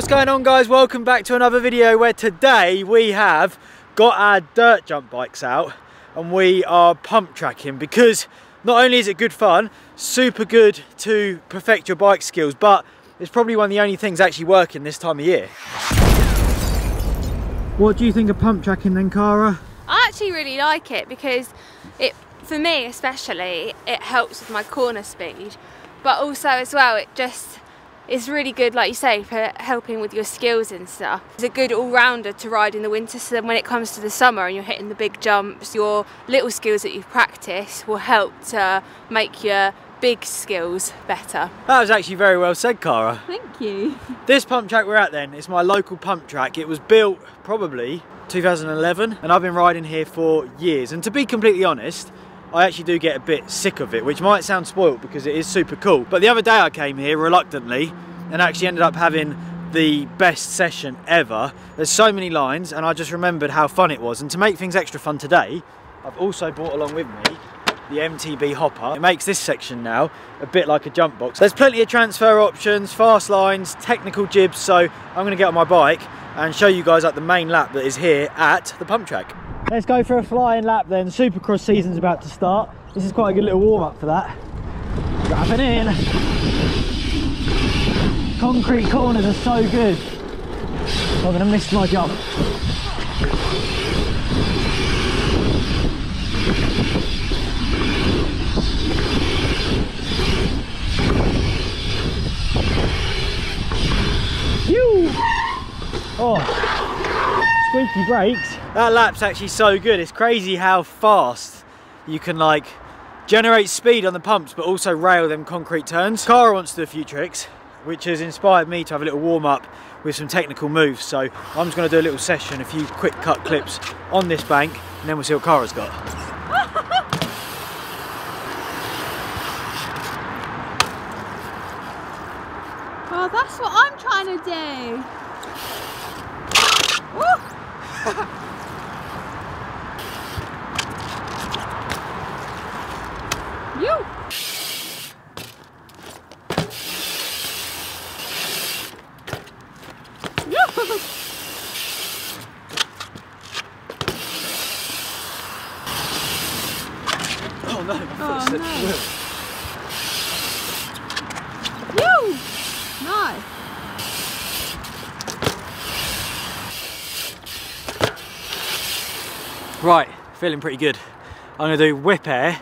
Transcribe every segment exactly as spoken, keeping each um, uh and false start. What's going on, guys? Welcome back to another video where today we have got our dirt jump bikes out and we are pump tracking, because not only is it good fun, super good to perfect your bike skills, but it's probably one of the only things actually working this time of year. What do you think of pump tracking then, Kara? I actually really like it because it, for me especially, it helps with my corner speed, but also as well it just is really good, like you say, for helping with your skills and stuff. It's a good all-rounder to ride in the winter, so then when it comes to the summer and you're hitting the big jumps, your little skills that you've practiced will help to make your big skills better. That was actually very well said, Kara. Thank you. This pump track we're at then is my local pump track. It was built probably two thousand eleven and I've been riding here for years, and to be completely honest I actually do get a bit sick of it, which might sound spoilt because it is super cool, but the other day I came here reluctantly and actually ended up having the best session ever. There's so many lines and I just remembered how fun it was, and to make things extra fun today I've also brought along with me the M T B hopper. It makes this section now a bit like a jump box. There's plenty of transfer options, fast lines, technical jibs, so I'm going to get on my bike and show you guys like the main lap that is here at the pump track. Let's go for a flying lap then. Supercross season's about to start. This is quite a good little warm-up for that. Wrapping in. Concrete corners are so good. I'm going to miss my jump. Oh, squeaky brakes. That lap's actually so good. It's crazy how fast you can like generate speed on the pumps but also rail them concrete turns. Kara wants to do a few tricks, which has inspired me to have a little warm up with some technical moves, so I'm just going to do a little session, a few quick cut clips on this bank, and then we'll see what Kara's got. Oh, that's what I'm trying to do. You. Oh no, I thought it slipped. Right, feeling pretty good. I'm going to do whip air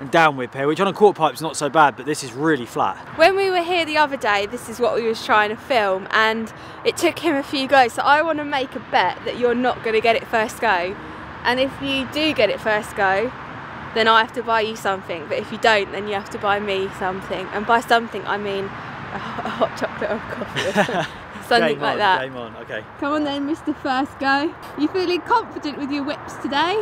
and down whip air, which on a quart pipe is not so bad, but this is really flat. When we were here the other day, this is what we was trying to film, and it took him a few goes, so I want to make a bet that you're not going to get it first go. And if you do get it first go, then I have to buy you something, but if you don't, then you have to buy me something. And by something, I mean a hot chocolate or a coffee. Something like that. Game on, okay. Come on then, Mister First Go. You feeling confident with your whips today?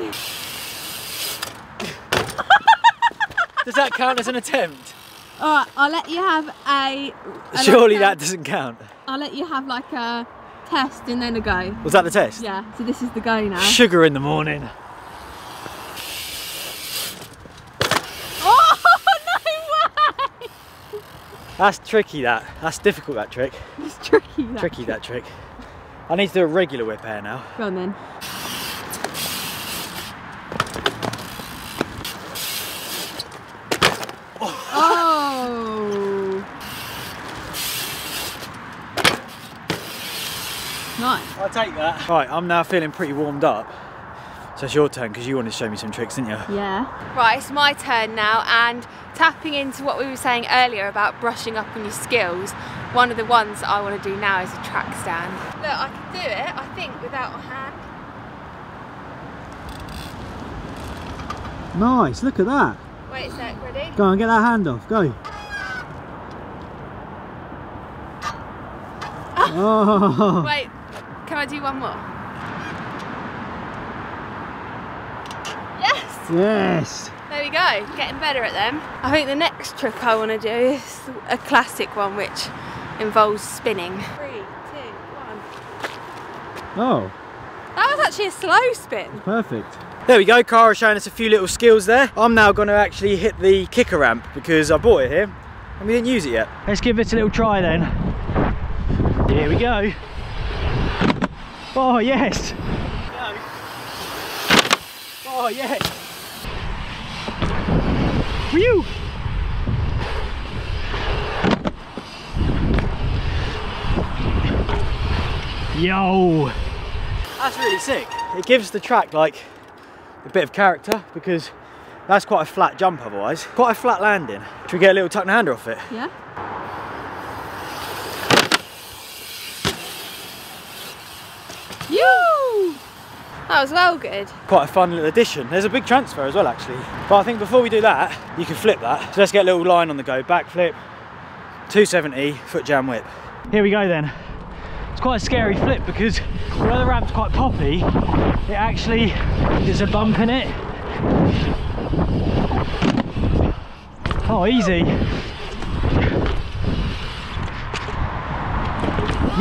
Does that count as an attempt? Alright, I'll let you have a... a Surely like a, that doesn't count. I'll let you have like a test and then a go. Was that the test? Yeah, so this is the go now. Sugar in the morning. Oh, no way! That's tricky, that. That's difficult, that trick. It's tricky. That tricky, that trick. I need to do a regular whip air now. Go on then. Oh! Oh. Nice. I'll take that. Right, I'm now feeling pretty warmed up. So it's your turn, because you wanted to show me some tricks, didn't you? Yeah. Right, it's my turn now, and tapping into what we were saying earlier about brushing up on your skills, one of the ones that I want to do now is a track stand. Look, I can do it, I think, without a hand. Nice, look at that. Wait a sec, ready? Go on, get that hand off, go. Oh. Wait, can I do one more? Yes! There we go, getting better at them. I think the next trick I want to do is a classic one which involves spinning. Three, two, one. Oh. That was actually a slow spin. Perfect. There we go, Kara's showing us a few little skills there. I'm now going to actually hit the kicker ramp because I bought it here and we didn't use it yet. Let's give it a little try then. Here we go. Oh yes. Oh yes. Whew. Yo. That's really sick. It gives the track like a bit of character, because that's quite a flat jump otherwise. Quite a flat landing. Should we get a little tuck and hander off it? Yeah. Yoo! That was well good. Quite a fun little addition. There's a big transfer as well actually. But I think before we do that, you can flip that. So let's get a little line on the go. Back flip, two seventy, foot jam whip. Here we go then. It's quite a scary flip because although the ramp's quite poppy, it actually, there's a bump in it. Oh, easy.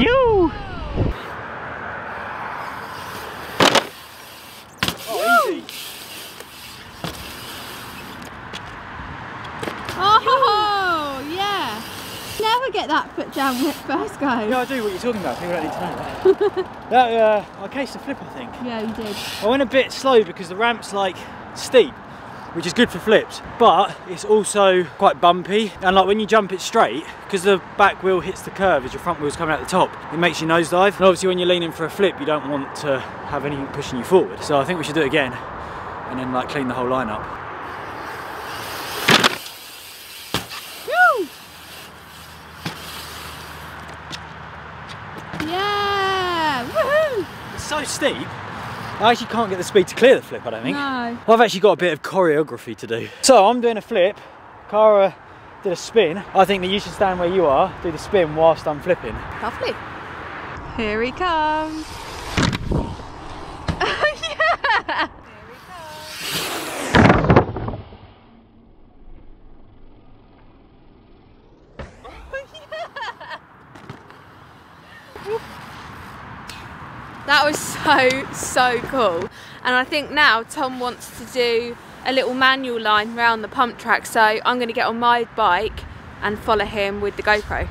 You. Oh, easy. Oh, yeah. Never get that foot jam with first go. Yeah, I do. What you're talking about? People don't need to know that. that uh, I cased the flip, I think. Yeah, you did. I went a bit slow because the ramp's like steep, which is good for flips, but it's also quite bumpy, and like when you jump it straight, because the back wheel hits the curve as your front wheel's coming out the top, it makes you nosedive, and obviously when you're leaning for a flip you don't want to have anything pushing you forward. So I think we should do it again and then like clean the whole line up. Woo! Yeah! Woohoo! It's so steep I actually can't get the speed to clear the flip, I don't think. No. Well, I've actually got a bit of choreography to do. So I'm doing a flip, Kara did a spin. I think that you should stand where you are, do the spin whilst I'm flipping. Lovely. Here he comes. Yeah! That was so, so cool. And I think now Tom wants to do a little manual line round the pump track, so I'm going to get on my bike and follow him with the GoPro.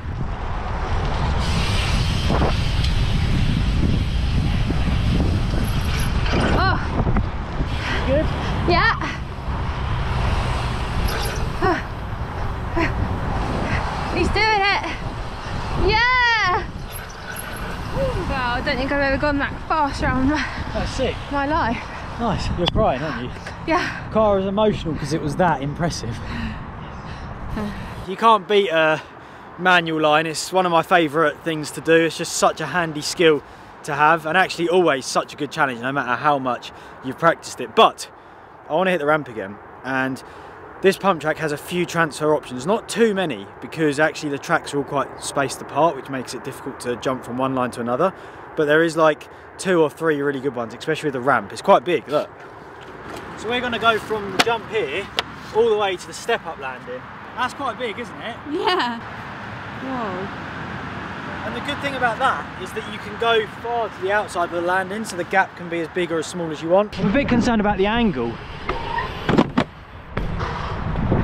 Oh. Good? Yeah. He's doing it. Yeah. Wow, I don't think I've ever gone that fast around my, That's sick. my life. Nice, you're crying, aren't you? Yeah. Kara's emotional because it was that impressive. You can't beat a manual line, it's one of my favourite things to do. It's just such a handy skill to have, and actually always such a good challenge no matter how much you've practised it. But I want to hit the ramp again, and this pump track has a few transfer options, not too many, because actually the tracks are all quite spaced apart, which makes it difficult to jump from one line to another. But there is like two or three really good ones, especially with the ramp. It's quite big, look. So we're going to go from the jump here all the way to the step-up landing. That's quite big, isn't it? Yeah. Whoa. And the good thing about that is that you can go far to the outside of the landing, so the gap can be as big or as small as you want. I'm a bit concerned about the angle.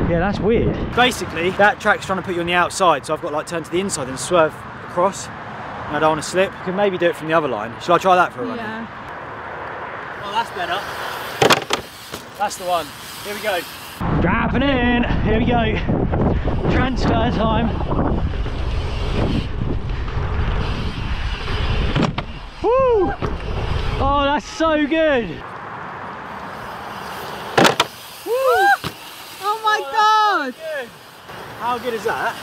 Yeah, that's weird. Basically, that track's trying to put you on the outside, so I've got to like turn to the inside and swerve across, and I don't want to slip. I can maybe do it from the other line. Shall I try that for a run? Yeah. Well, that's better. That's the one. Here we go. Dropping in. Here we go. Transfer time. Woo! Oh, that's so good. Oh my god! How good is that?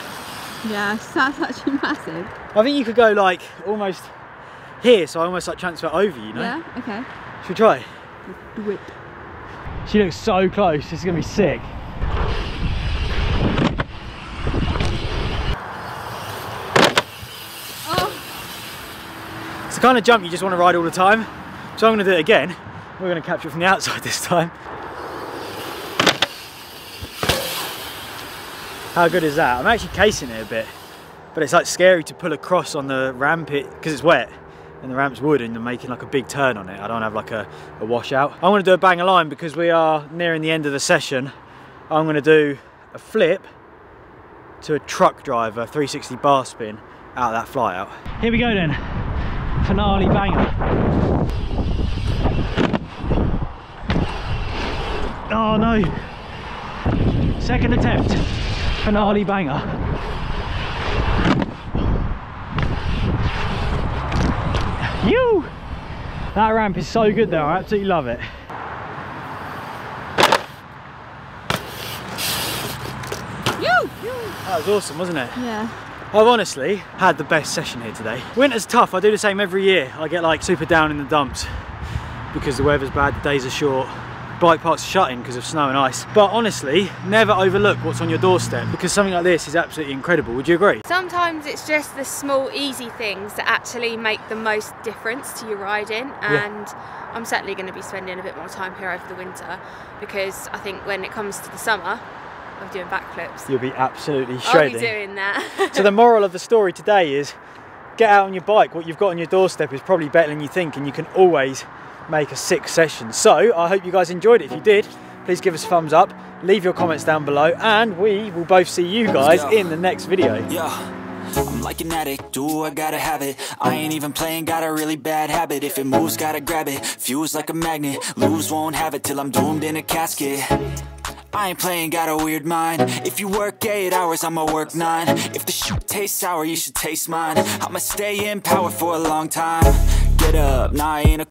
Yeah, that's actually massive. I think you could go like almost here, so I almost like transfer over, you know? Yeah, okay. Should we try? Do it. She looks so close, this is gonna be sick. Oh. It's the kind of jump you just want to ride all the time. So I'm gonna do it again. We're gonna capture it from the outside this time. How good is that? I'm actually casing it a bit, but it's like scary to pull across on the ramp because it, it's wet and the ramp's wood and you're making like a big turn on it. I don't have like a, a washout. I want to do a banger line because we are nearing the end of the session. I'm going to do a flip to a truck driver three sixty bar spin out of that fly out. Here we go then, finale banger. Oh no, second attempt, finale banger. You! That ramp is so good though, I absolutely love it. That was awesome, wasn't it? Yeah. I've honestly had the best session here today. Winter's tough, I do the same every year. I get like super down in the dumps because the weather's bad, the days are short, bike parks are shutting because of snow and ice. But honestly, never overlook what's on your doorstep because something like this is absolutely incredible. Would you agree? Sometimes it's just the small, easy things that actually make the most difference to your riding, and yeah. I'm certainly going to be spending a bit more time here over the winter because I think when it comes to the summer, I'm doing backflips. You'll be absolutely shredding. I'll be doing that. So the moral of the story today is get out on your bike. What you've got on your doorstep is probably better than you think, and you can always make a sick session. So I hope you guys enjoyed it. If you did, please give us a thumbs up, leave your comments down below, and we will both see you guys yeah. in the next video. Yeah. I'm like an addict, do I gotta have it. I ain't even playing, got a really bad habit. If it moves, gotta grab it, fuse like a magnet. Lose, won't have it till I'm doomed in a casket. I ain't playing, got a weird mind. If you work eight hours, I'ma work nine. If the shoot tastes sour, you should taste mine. I'ma stay in power for a long time. Get up, nah, I ain't a